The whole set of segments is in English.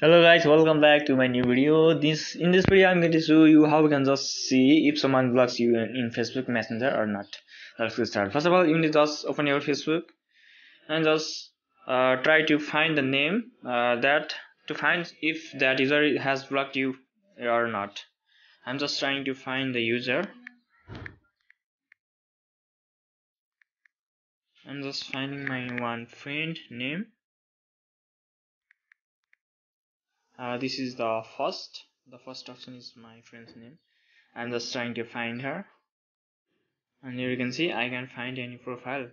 Hello guys, welcome back to my new video. In this video I'm going to show you how we can just see if someone blocks you in Facebook Messenger or not. Let's get started. First of all, you need to just open your Facebook and just try to find the name to find if that user has blocked you or not. I'm just trying to find the user. I'm just finding my one friend name. This is the first option is my friend's name. I'm just trying to find her, and here you can see I can find any profile.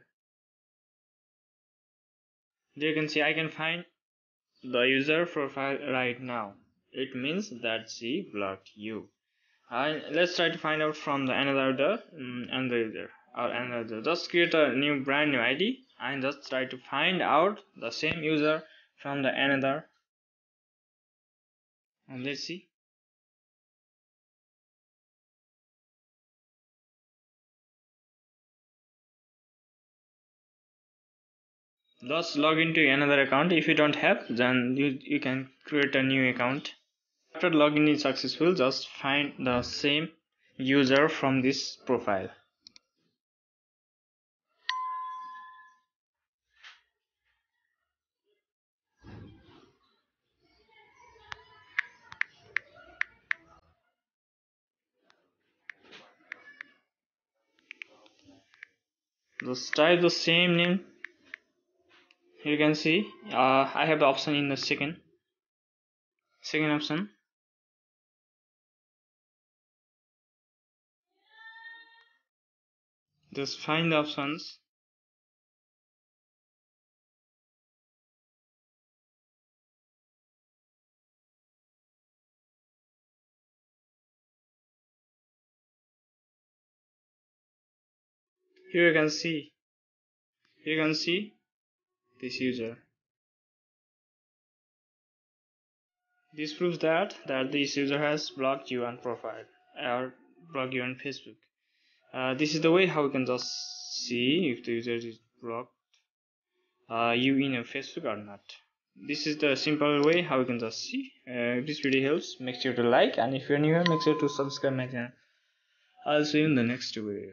There you can see I can find the user profile right now. It means that she blocked you. Let's try to find out from the another user or another. Just create a brand new ID and just try to find out the same user from the another. And let's see. Just log into another account. If you don't have, then you can create a new account. After login is successful, just find the same user from this profile. Just type the same name. Here you can see I have the option in the second option. Just find the options. Here you can see this user. This proves that this user has blocked you on profile or blocked you on Facebook. This is the way how you can just see if the user is blocked you in a Facebook or not. This is the simple way how you can just see. If this video helps, make sure to like, and if you're new here, make sure to subscribe my channel. I'll see you in the next video.